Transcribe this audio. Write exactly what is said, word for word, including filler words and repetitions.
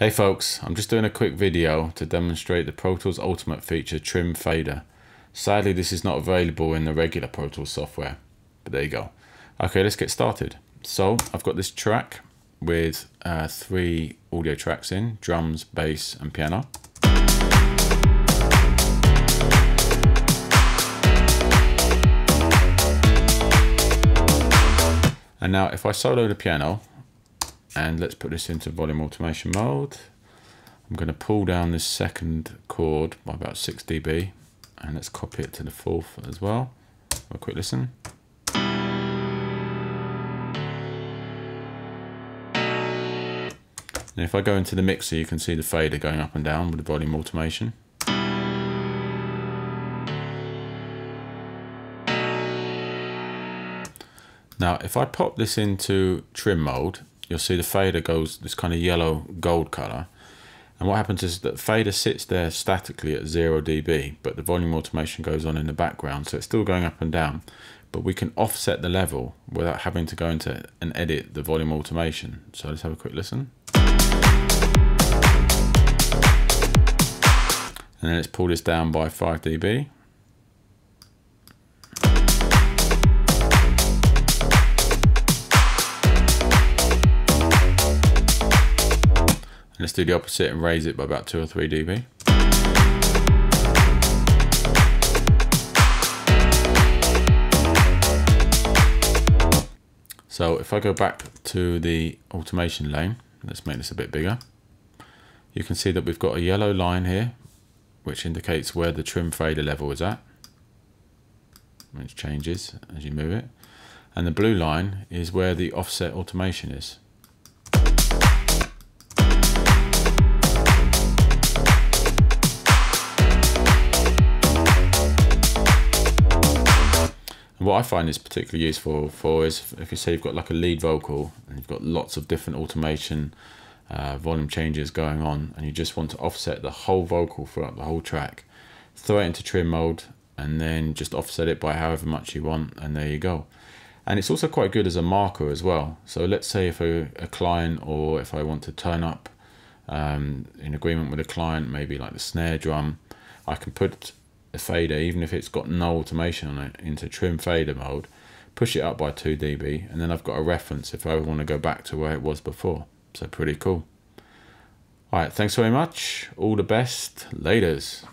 Hey folks, I'm just doing a quick video to demonstrate the Pro Tools Ultimate feature Trim Fader. Sadly, this is not available in the regular Pro Tools software, but there you go. Okay, let's get started. So I've got this track with uh, three audio tracks in, drums, bass and piano. And now if I solo the piano, and let's put this into volume automation mode. I'm going to pull down this second chord by about six D B, and let's copy it to the fourth as well. Have a quick listen. And if I go into the mixer, you can see the fader going up and down with the volume automation. Now, if I pop this into trim mode, you'll see the fader goes this kind of yellow gold color. And what happens is that fader sits there statically at zero D B, but the volume automation goes on in the background. So it's still going up and down, but we can offset the level without having to go into and edit the volume automation. So let's have a quick listen. And then let's pull this down by five D B. Let's do the opposite and raise it by about two or three dB. So if I go back to the automation lane, let's make this a bit bigger. You can see that we've got a yellow line here, which indicates where the trim fader level is at, which changes as you move it. And the blue line is where the offset automation is. What I find is particularly useful for is if you say you've got like a lead vocal and you've got lots of different automation uh, volume changes going on, and you just want to offset the whole vocal throughout the whole track, throw it into trim mode and then just offset it by however much you want, and there you go. And it's also quite good as a marker as well. So let's say if a, a client, or if I want to turn up um, in agreement with a client, maybe like the snare drum, I can put the fader, even if it's got no automation on it, into trim fader mode, push it up by two D B, and then I've got a reference if I ever want to go back to where it was before. So pretty cool. All right, thanks very much, all the best, laters.